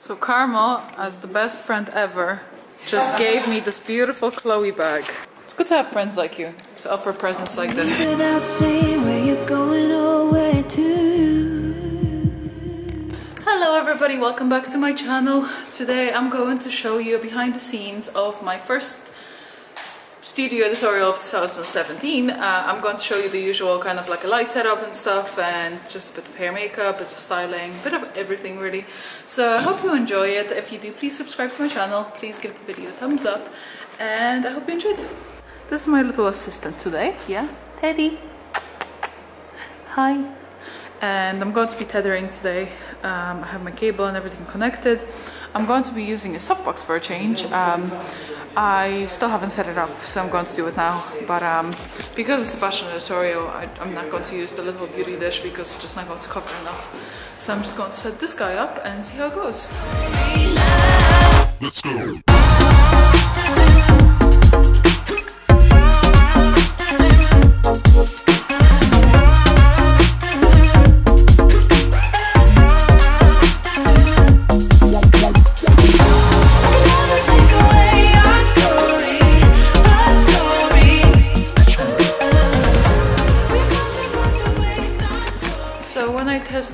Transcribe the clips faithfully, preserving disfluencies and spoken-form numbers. So Carmel, as the best friend ever, just gave me this beautiful Chloe bag. It's good to have friends like you, to offer presents like this. Without saying where you're going or where to. Hello everybody, welcome back to my channel. Today I'm going to show you behind the scenes of my first studio editorial of two thousand seventeen. uh, I'm going to show you the usual kind of like a light setup and stuff, and just a bit of hair makeup, a bit of styling, a bit of everything really. So I hope you enjoy it. If you do, please subscribe to my channel, please give the video a thumbs up, and I hope you enjoyed. This is my little assistant today, yeah, Teddy. Hi. And I'm going to be tethering today. um, I have my cable and everything connected. I'm going to be using a softbox for a change. um, I still haven't set it up, so I'm going to do it now, but um, because it's a fashion editorial, I, I'm not going to use the little beauty dish because it's just not going to cover enough. So I'm just going to set this guy up and see how it goes. Let's go.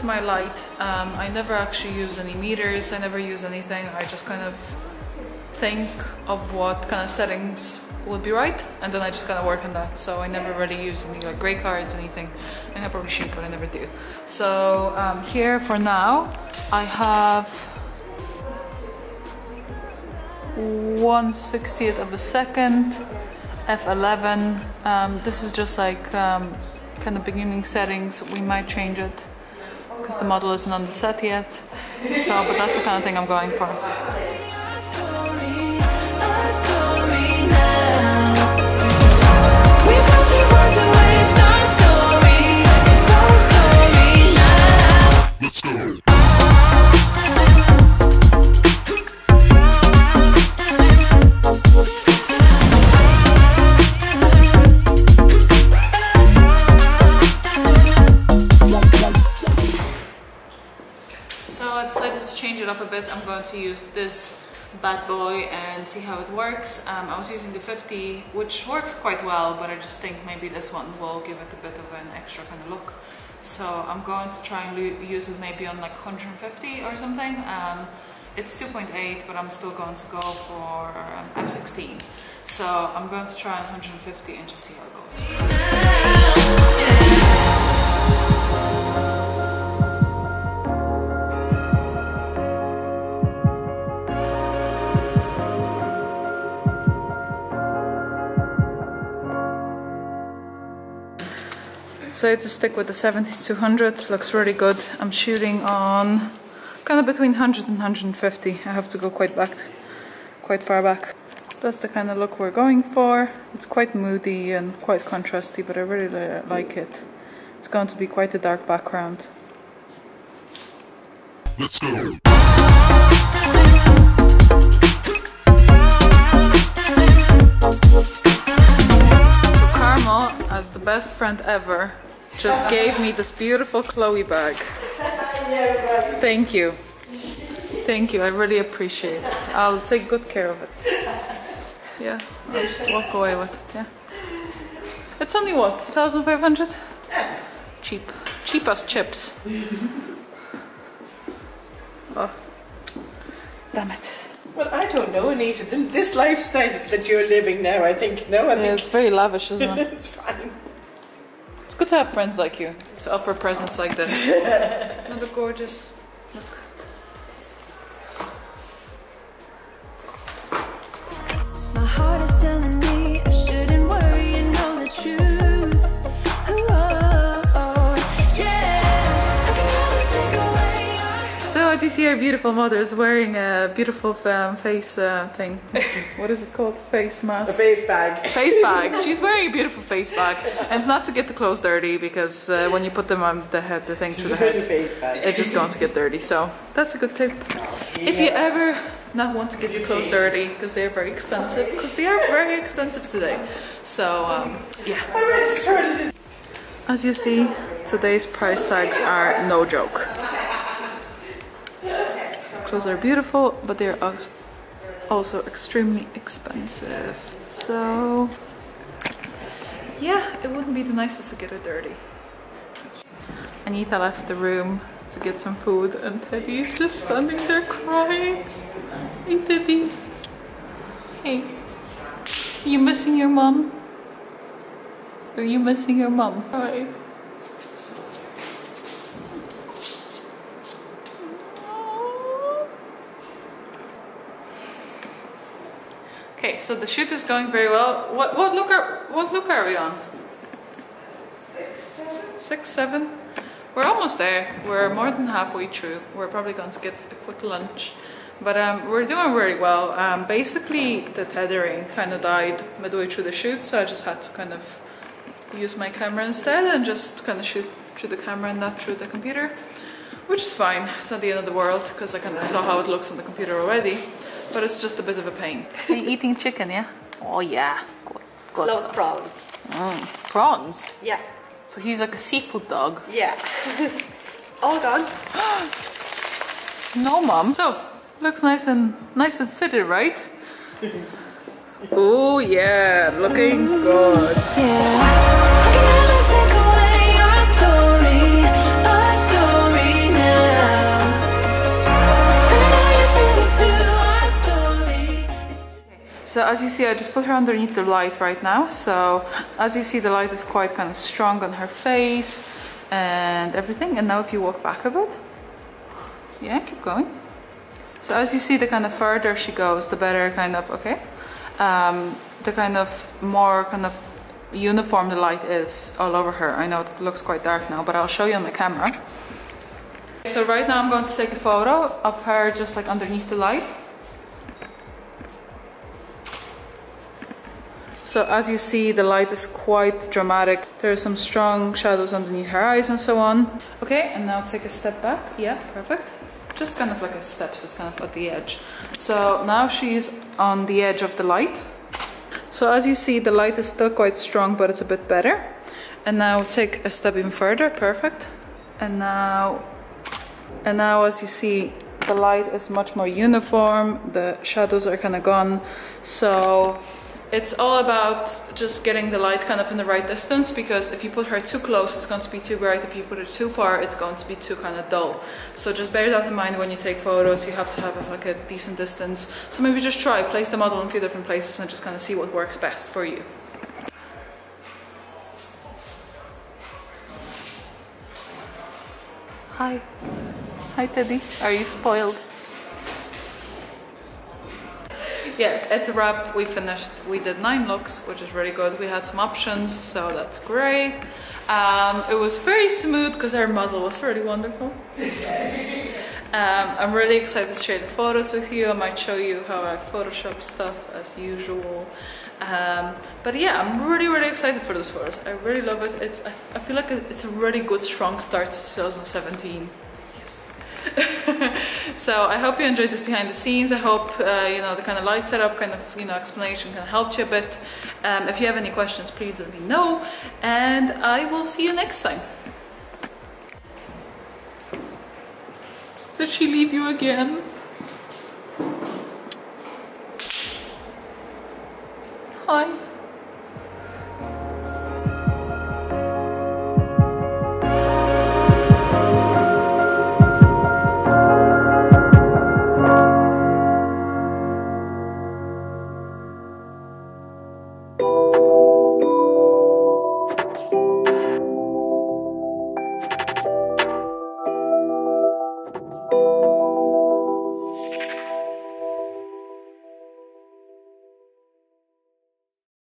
My light. Um, I never actually use any meters, I never use anything. I just kind of think of what kind of settings would be right, and then I just kind of work on that. So I never really use any like gray cards, anything. And I probably should, but I never do. So um, here for now, I have one sixtieth of a second, F eleven. Um, this is just like um, kind of beginning settings. We might change it, because the model isn't on the set yet. So, but that's the kind of thing I'm going for. Let's go. Up a bit. I'm going to use this bad boy and see how it works. Um, I was using the fifty, which works quite well, but I just think maybe this one will give it a bit of an extra kind of look. So I'm going to try and use it maybe on like one fifty or something. Um, it's two point eight, but I'm still going to go for um, F sixteen. So I'm going to try one fifty and just see how it goes. So to stick with the seventy to one hundred, looks really good. I'm shooting on kind of between one hundred and one fifty. I have to go quite back, quite far back. So that's the kind of look we're going for. It's quite moody and quite contrasty, but I really like it. It's going to be quite a dark background. Let's go. As the best friend ever, just gave me this beautiful Chloe bag. Thank you. Thank you, I really appreciate it. I'll take good care of it. Yeah, I'll just walk away with it, yeah. It's only what, fifteen hundred? Cheap. Cheap as chips. Oh, damn it. Well, I don't know, Anita. This lifestyle that you're living now, I think, no, I think... Yeah, it's very lavish, isn't it? It's fine. It's good to have friends like you, to offer presents like this. Isn't it gorgeous? Look. My heart is telling me I shouldn't worry and know the truth. As you see, our beautiful mother is wearing a beautiful um, face uh, thing. What is it called? Face mask? A face bag. Face bag. She's wearing a beautiful face bag. And it's not to get the clothes dirty, because uh, when you put them on the head, the thing to the head, it's just going to get dirty. So that's a good tip. If you ever not want to get the clothes dirty, because they are very expensive, because they are very expensive today. So, um, yeah. As you see, today's price tags are no joke. Those are beautiful, but they're also extremely expensive. So yeah, it wouldn't be the nicest to get it dirty. Anita left the room to get some food and Teddy is just standing there crying. Hey Teddy. Hey. Are you missing your mom? Are you missing your mom? Hi. Okay, so the shoot is going very well. What what look are what look are we on? Six, seven. Six, seven. We're almost there. We're more than halfway through. We're probably going to get a quick lunch. But um, we're doing very well. Um, basically, the tethering kind of died midway through the shoot, so I just had to kind of use my camera instead and just kind of shoot through the camera and not through the computer, which is fine. It's not the end of the world because I kind of saw how it looks on the computer already, but it's just a bit of a pain. Are you eating chicken, yeah? Oh yeah, good, good Loves stuff. prawns. Mm, prawns? Yeah. So he's like a seafood dog. Yeah. All gone. No, mom. So looks nice and nice and fitted, right? Oh yeah, looking good. Yeah. So as you see, I just put her underneath the light right now. So as you see, the light is quite kind of strong on her face and everything. And now if you walk back a bit, yeah, keep going. So as you see, the kind of further she goes, the better kind of, okay, um, the kind of more kind of uniform the light is all over her. I know it looks quite dark now, but I'll show you on the camera. So right now I'm going to take a photo of her just like underneath the light. So as you see, the light is quite dramatic. There are some strong shadows underneath her eyes and so on. Okay, and now take a step back. Yeah, perfect. Just kind of like a step, so it's kind of at the edge. So now she's on the edge of the light. So as you see, the light is still quite strong, but it's a bit better. And now take a step even further, perfect. And now, and now as you see, the light is much more uniform. The shadows are kind of gone, so it's all about just getting the light kind of in the right distance, because if you put her too close, it's going to be too bright. If you put her too far, it's going to be too kind of dull. So just bear that in mind when you take photos. You have to have a, like a decent distance. So maybe just try, place the model in a few different places and just kind of see what works best for you. Hi. Hi, Teddy. Are you spoiled? Yeah, it's a wrap. We finished. We did nine looks, which is really good. We had some options, so that's great. Um, it was very smooth because our model was really wonderful. um, I'm really excited to share the photos with you. I might show you how I Photoshop stuff as usual. Um, but yeah, I'm really, really excited for those photos. I really love it. It's, I, I feel like it's a really good, strong start to two thousand seventeen. So I hope you enjoyed this behind the scenes. I hope uh, you know the kind of light setup, kind of you know explanation kind of helped you a bit. Um, if you have any questions, please let me know, and I will see you next time. Did she leave you again? Hi.